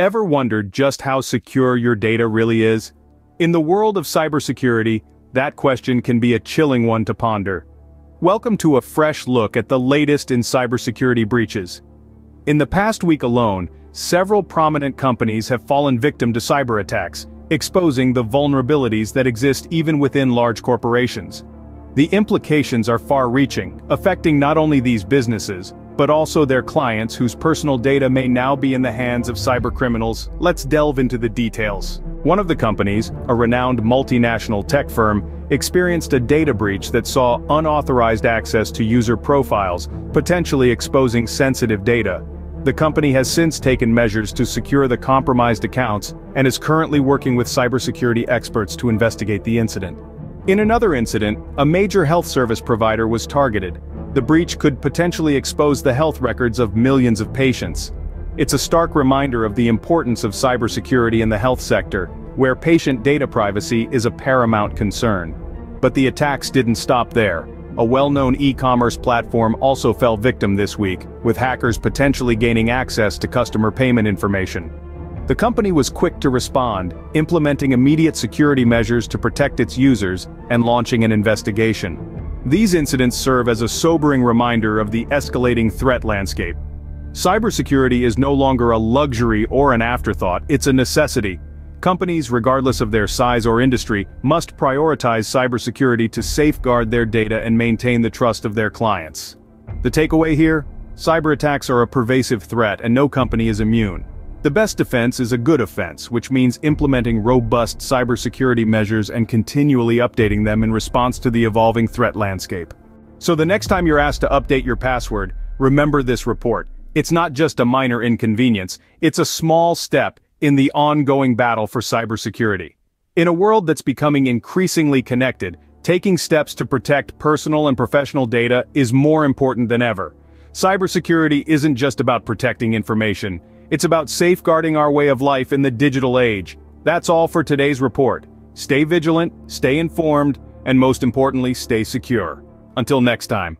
Ever wondered just how secure your data really is? In the world of cybersecurity, that question can be a chilling one to ponder. Welcome to a fresh look at the latest in cybersecurity breaches. In the past week alone, several prominent companies have fallen victim to cyber attacks, exposing the vulnerabilities that exist even within large corporations. The implications are far-reaching, affecting not only these businesses, but also their clients whose personal data may now be in the hands of cybercriminals. Let's delve into the details. One of the companies, a renowned multinational tech firm, experienced a data breach that saw unauthorized access to user profiles, potentially exposing sensitive data. The company has since taken measures to secure the compromised accounts and is currently working with cybersecurity experts to investigate the incident. In another incident, a major health service provider was targeted. The breach could potentially expose the health records of millions of patients. It's a stark reminder of the importance of cybersecurity in the health sector, where patient data privacy is a paramount concern. But the attacks didn't stop there. A well-known e-commerce platform also fell victim this week, with hackers potentially gaining access to customer payment information. The company was quick to respond, implementing immediate security measures to protect its users and launching an investigation. These incidents serve as a sobering reminder of the escalating threat landscape. Cybersecurity is no longer a luxury or an afterthought, it's a necessity. Companies, regardless of their size or industry, must prioritize cybersecurity to safeguard their data and maintain the trust of their clients. The takeaway here? Cyber attacks are a pervasive threat and no company is immune. The best defense is a good offense, which means implementing robust cybersecurity measures and continually updating them in response to the evolving threat landscape. So the next time you're asked to update your password, remember this report. It's not just a minor inconvenience, it's a small step in the ongoing battle for cybersecurity. In a world that's becoming increasingly connected, taking steps to protect personal and professional data is more important than ever. Cybersecurity isn't just about protecting information, it's about safeguarding our way of life in the digital age. That's all for today's report. Stay vigilant, stay informed, and most importantly, stay secure. Until next time.